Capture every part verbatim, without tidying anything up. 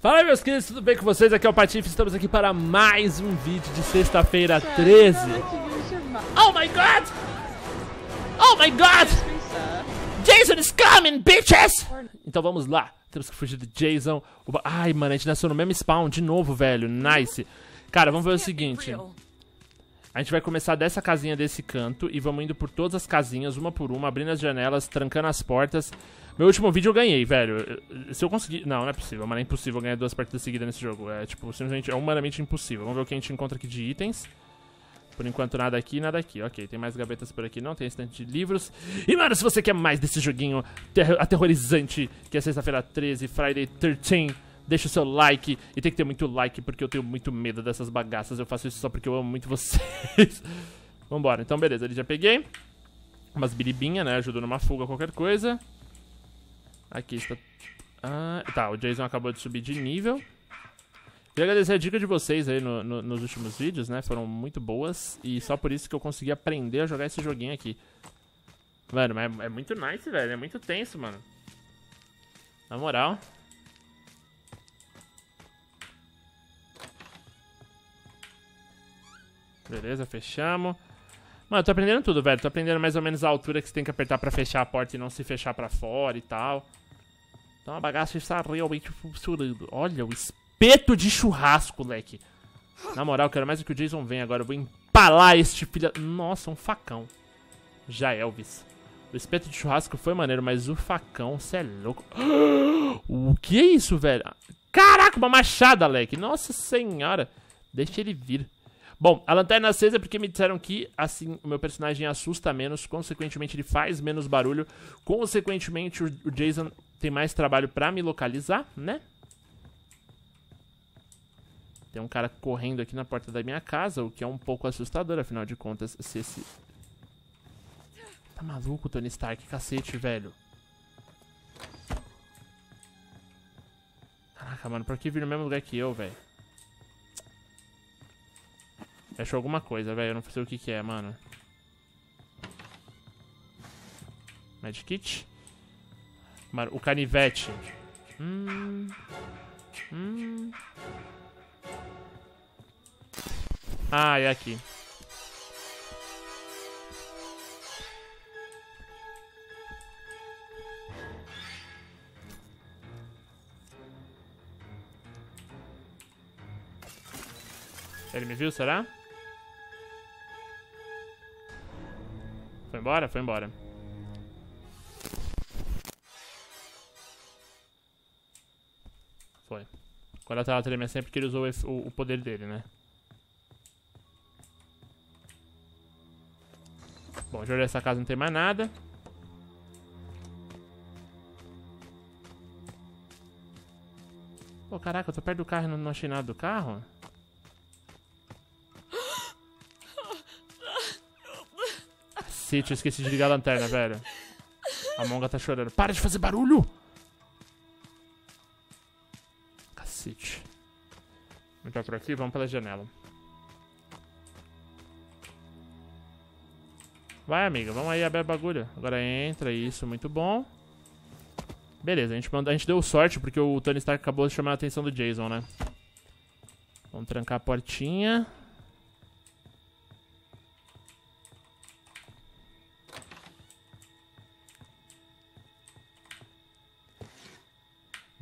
Fala, meus queridos, tudo bem com vocês? Aqui é o Patife, estamos aqui para mais um vídeo de sexta-feira treze. Oh my god! Oh my god! Jason is coming, bitches! Então vamos lá, temos que fugir de Jason. Ai, mano, a gente nasceu no mesmo spawn de novo, velho, nice. Cara, vamos ver o seguinte. A gente vai começar dessa casinha desse canto e vamos indo por todas as casinhas, uma por uma, abrindo as janelas, trancando as portas. Meu último vídeo eu ganhei, velho. Se eu conseguir... Não, não é possível, mano, é impossível ganhar duas partidas seguidas nesse jogo. É, tipo, simplesmente, é humanamente impossível. Vamos ver o que a gente encontra aqui de itens. Por enquanto, nada aqui, nada aqui. Ok, tem mais gavetas por aqui, não, tem estante de livros. E, mano, se você quer mais desse joguinho aterrorizante, que é sexta-feira treze, Friday the thirteenth, deixa o seu like, e tem que ter muito like, porque eu tenho muito medo dessas bagaças. Eu faço isso só porque eu amo muito vocês. Vambora, então beleza, ali já peguei umas biribinhas, né, ajudou numa fuga, qualquer coisa. Aqui está... Ah, tá, o Jason acabou de subir de nível. Queria agradecer a dica de vocês aí no, no, nos últimos vídeos, né, foram muito boas. E só por isso que eu consegui aprender a jogar esse joguinho aqui. Mano, mas é, é muito nice, velho, é muito tenso, mano. Na moral... Beleza, fechamos. Mano, eu tô aprendendo tudo, velho. Tô aprendendo mais ou menos a altura que você tem que apertar pra fechar a porta e não se fechar pra fora e tal. Então a bagaça está realmente funcionando. Olha, o espeto de churrasco, moleque. Na moral, eu quero mais do que o Jason vem agora. Eu vou empalar este filho... Nossa, um facão. Já, Elvis. O espeto de churrasco foi maneiro, mas o facão, você é louco. O que é isso, velho? Caraca, uma machada, moleque. Nossa senhora. Deixa ele vir. Bom, a lanterna acesa é porque me disseram que, assim, o meu personagem assusta menos, consequentemente ele faz menos barulho, consequentemente o Jason tem mais trabalho pra me localizar, né? Tem um cara correndo aqui na porta da minha casa, o que é um pouco assustador, afinal de contas, se esse... Tá maluco, Tony Stark, cacete, velho. Caraca, mano, por que vir no mesmo lugar que eu, velho? Achou alguma coisa, velho. Eu não sei o que que é, mano. Medkit. Mano, o canivete. Hum. Hum. Ah, é aqui. Ele me viu, será? Foi embora? Foi embora. Foi. Quando ela tava tremendo, é sempre que ele usou esse, o, o poder dele, né? Bom, já olhei essa casa, não tem mais nada. Pô, caraca, eu tô perto do carro e não, não achei nada do carro? Eu esqueci de ligar a lanterna, velho. A monga tá chorando. Para de fazer barulho! Cacete. Vamos entrar por aqui, vamos pela janela. Vai, amiga, vamos aí abrir o bagulho. Agora entra, isso, muito bom. Beleza, a gente, manda, a gente deu sorte porque o Tony Stark acabou de chamar a atenção do Jason, né? Vamos trancar a portinha.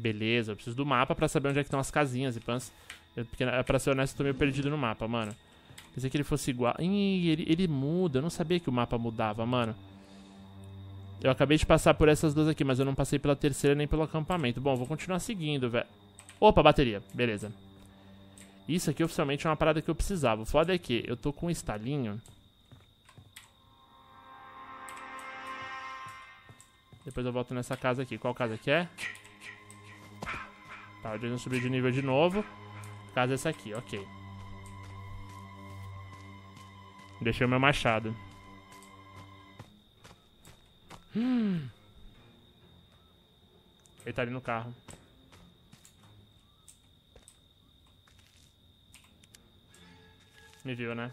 Beleza, eu preciso do mapa pra saber onde é que estão as casinhas e pans. Eu, porque, pra ser honesto, eu tô meio perdido no mapa, mano. Pensei que ele fosse igual. Ih, ele, ele muda. Eu não sabia que o mapa mudava, mano. Eu acabei de passar por essas duas aqui, mas eu não passei pela terceira nem pelo acampamento. Bom, vou continuar seguindo, velho. Opa, bateria. Beleza. Isso aqui oficialmente é uma parada que eu precisava. O foda é que eu tô com um estalinho. Depois eu volto nessa casa aqui. Qual casa que é? Tá, o Jason subiu de nível de novo. Casa essa aqui, ok. Deixei o meu machado. Hum. Ele tá ali no carro. Me viu, né?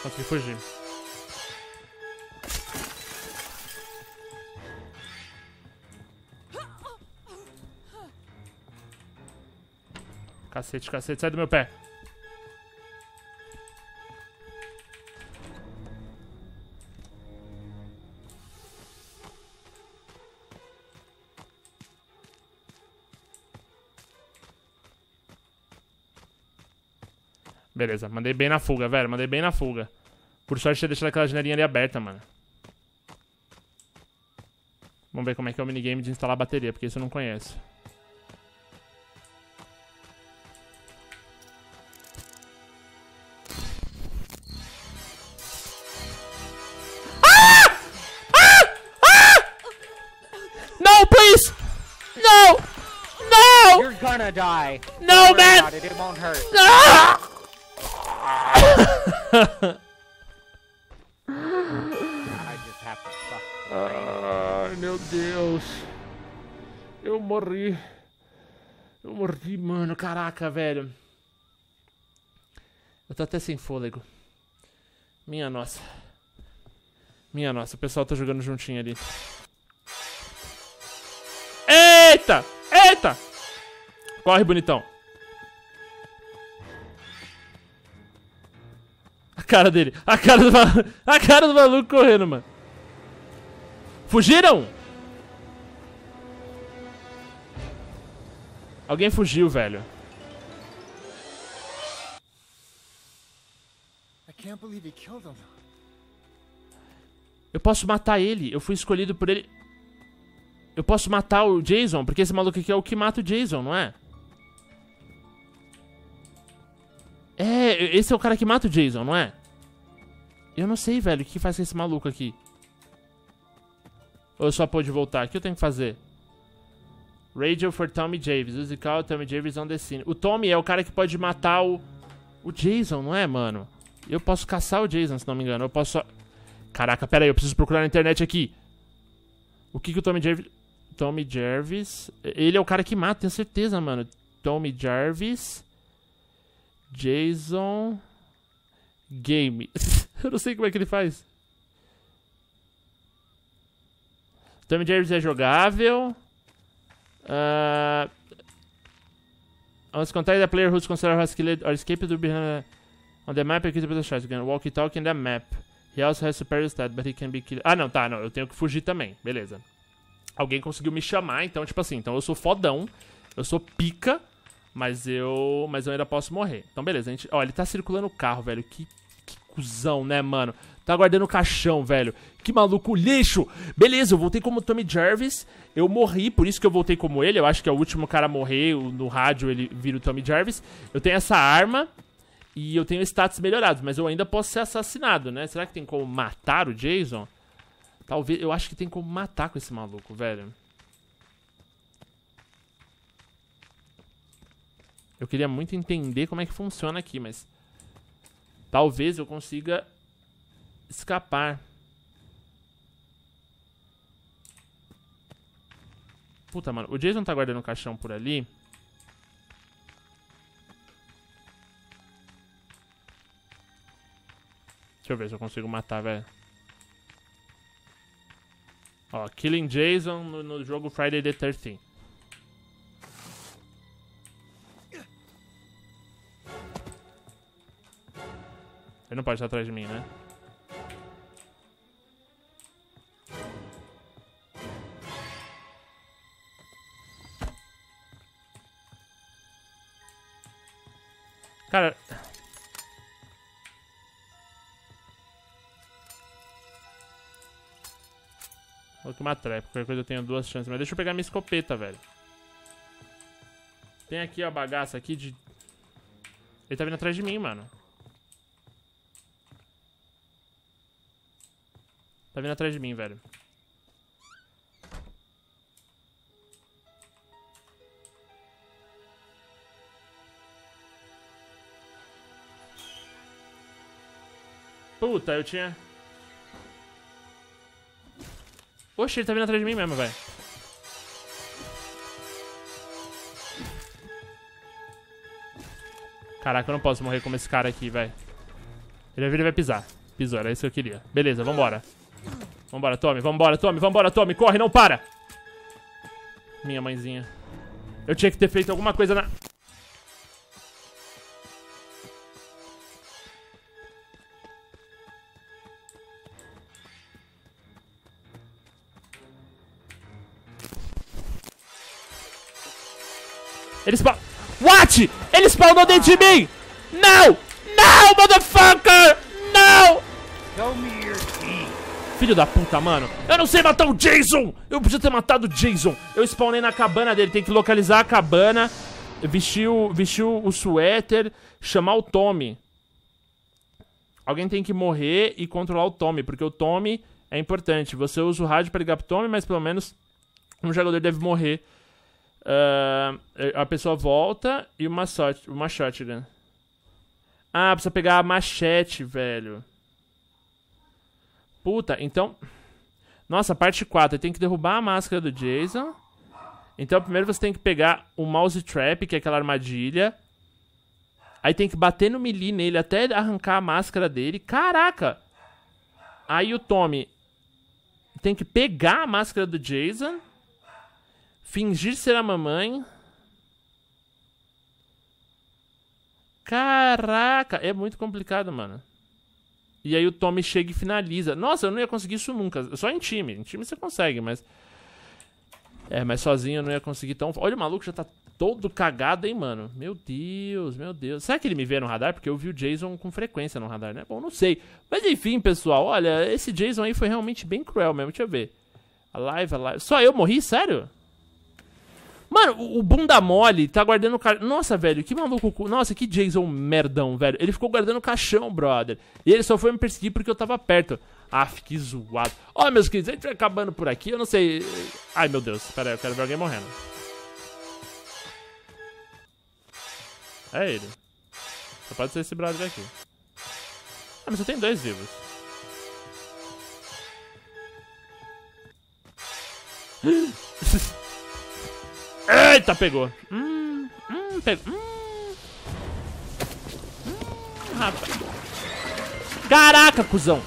Consegui fugir. Cacete, cacete, sai do meu pé. Beleza, mandei bem na fuga, velho. Mandei bem na fuga. Por sorte, tinha deixado aquela janelinha ali aberta, mano. Vamos ver como é que é o minigame de instalar a bateria, porque isso eu não conheço. Ah! Ah! Ah! No, please! No! No! You're gonna die. No, man! It won't hurt. Ah! Ai, meu Deus. Eu morri. Eu morri, mano. Caraca, velho. Eu tô até sem fôlego. Minha nossa. Minha nossa. O pessoal tá jogando juntinho ali. Eita! Eita! Corre, bonitão. Cara dele, a cara do maluco, a cara do maluco correndo, mano. Fugiram? Alguém fugiu, velho. Eu posso matar ele, eu fui escolhido por ele. Eu posso matar o Jason, porque esse maluco aqui é o que mata o Jason, não é? É, esse é o cara que mata o Jason, não é? Eu não sei, velho, o que faz com esse maluco aqui? Ou eu só pude voltar? O que eu tenho que fazer? Radio for Tommy Jarvis. Use call Tommy Jarvis on the scene. O Tommy é o cara que pode matar o... o Jason, não é, mano? Eu posso caçar o Jason, se não me engano. Eu posso... Caraca, pera aí, eu preciso procurar na internet aqui. O que que o Tommy Jarvis... Tommy Jarvis... Ele é o cara que mata, tenho certeza, mano. Tommy Jarvis... Jason Game. Eu não sei como é que ele faz. Tommy Jarvis é jogável. Uh, once contact the player who's considered has killed or escaped will be uh, on the map equipped with a shotgun. Walkie talkie in the map. He also has superior stat, but he can be killed. Ah, não, tá, não. Eu tenho que fugir também. Beleza. Alguém conseguiu me chamar, então, tipo assim, então eu sou fodão. Eu sou pica. Mas eu... Mas eu ainda posso morrer. Então, beleza. A gente... Ó, ele tá circulando o carro, velho. Que... que cuzão, né, mano? Tá guardando o caixão, velho. Que maluco lixo. Beleza, eu voltei como Tommy Jarvis. Eu morri, por isso que eu voltei como ele. Eu acho que é o último cara a morrer. No rádio ele vira o Tommy Jarvis. Eu tenho essa arma. E eu tenho status melhorados. Mas eu ainda posso ser assassinado, né? Será que tem como matar o Jason? Talvez... Eu acho que tem como matar com esse maluco, velho. Eu queria muito entender como é que funciona aqui, mas... Talvez eu consiga... escapar. Puta, mano. O Jason tá guardando o caixão por ali. Deixa eu ver se eu consigo matar, velho. Ó, Killing Jason no, no jogo Friday the thirteenth. Ele não pode estar atrás de mim, né? Cara... Vou tomar trap, qualquer coisa eu tenho duas chances. Mas deixa eu pegar minha escopeta, velho. Tem aqui, ó, a bagaça aqui de... Ele tá vindo atrás de mim, mano. Tá vindo atrás de mim, velho. Puta, eu tinha... Oxe, ele tá vindo atrás de mim mesmo, velho. Caraca, eu não posso morrer como esse cara aqui, velho. Ele vai vir e vai pisar. Pisou, era isso que eu queria. Beleza, vambora. Vambora, Tommy, vambora, Tommy, vambora, Tommy, corre, não para! Minha mãezinha. Eu tinha que ter feito alguma coisa na... Ele spawnou... What? Ele spawnou dentro de mim! Não! Não, motherfucker! Não! Filho da puta, mano. Eu não sei matar o Jason! Eu podia ter matado o Jason. Eu spawnei na cabana dele. Tem que localizar a cabana. Vestir o, vestir o suéter. Chamar o Tommy. Alguém tem que morrer e controlar o Tommy. Porque o Tommy é importante. Você usa o rádio pra ligar pro Tommy, mas pelo menos um jogador deve morrer. Uh, a pessoa volta e uma, sorte, uma shotgun. Ah, precisa pegar a machete, velho. Puta, então... Nossa, parte quatro. Tem que derrubar a máscara do Jason. Então, primeiro você tem que pegar o mouse trap, que é aquela armadilha. Aí tem que bater no melee nele até arrancar a máscara dele. Caraca! Aí o Tommy tem que pegar a máscara do Jason. Fingir ser a mamãe. Caraca, é muito complicado, mano. E aí o Tommy chega e finaliza. Nossa, eu não ia conseguir isso nunca. Só em time. Em time você consegue, mas... É, mas sozinho eu não ia conseguir tão... Olha o maluco, já tá todo cagado, hein, mano. Meu Deus, meu Deus. Será que ele me vê no radar? Porque eu vi o Jason com frequência no radar, né? Bom, não sei. Mas enfim, pessoal, olha, esse Jason aí foi realmente bem cruel mesmo. Deixa eu ver. A live, a live... Só eu morri? Sério? Mano, o bunda mole tá guardando o caixão. Nossa, velho, que maluco. Nossa, que Jason merdão, velho. Ele ficou guardando o caixão, brother. E ele só foi me perseguir porque eu tava perto. Ah, que zoado. Ó, meus queridos, a gente vai acabando por aqui. Eu não sei. Ai, meu Deus. Pera aí, eu quero ver alguém morrendo. É ele. Só pode ser esse brother aqui. Ah, mas eu tenho dois vivos. Eita, pegou. Hum, hum, pegou. Hum, hum, rapaz. Caraca, cuzão.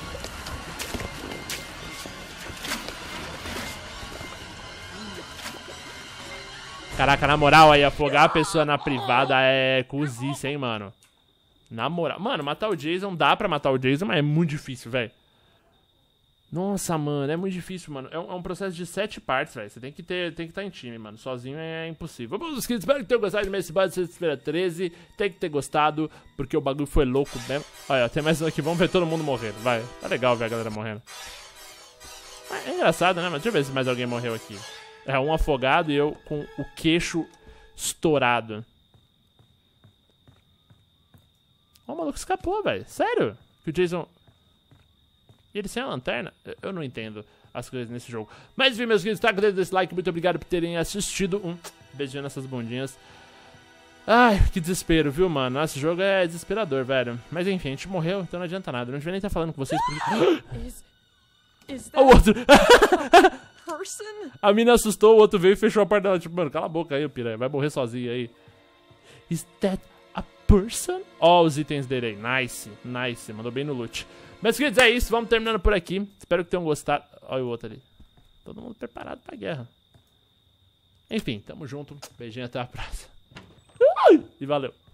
Caraca, na moral, aí afogar a pessoa na privada é cozice, hein, mano. Na moral. Mano, matar o Jason, dá pra matar o Jason, mas é muito difícil, velho. Nossa, mano, é muito difícil, mano. É um, é um processo de sete partes, velho. Você tem que ter, tem que estar em time, mano. Sozinho é impossível. Bom, meus queridos, espero que tenham gostado de mais esse bode de sexta-feira treze. Tem que ter gostado, porque o bagulho foi louco mesmo. Olha, tem mais um aqui. Vamos ver todo mundo morrendo, vai. Tá legal ver a galera morrendo. É engraçado, né, mano? Deixa eu ver se mais alguém morreu aqui. É, um afogado e eu com o queixo estourado. Ó, o maluco escapou, velho. Sério? Que o Jason... E ele sem a lanterna? Eu não entendo as coisas nesse jogo. Mas enfim, meus queridos, tá com desse like. Muito obrigado por terem assistido. Um beijinho nessas bundinhas. Ai, que desespero, viu, mano? Nossa, esse jogo é desesperador, velho. Mas enfim, a gente morreu, então não adianta nada. Não devia nem estar falando com vocês porque... is, is o outro... a mina assustou, o outro veio e fechou a porta dela. Tipo, mano, cala a boca aí, piranha. Vai morrer sozinho aí. Is that a person? Ó, oh, os itens dele aí. Nice, nice. Mandou bem no loot. Meus queridos, é isso. Vamos terminando por aqui. Espero que tenham gostado. Olha o outro ali. Todo mundo preparado pra guerra. Enfim, tamo junto. Beijinho, até a próxima. E valeu.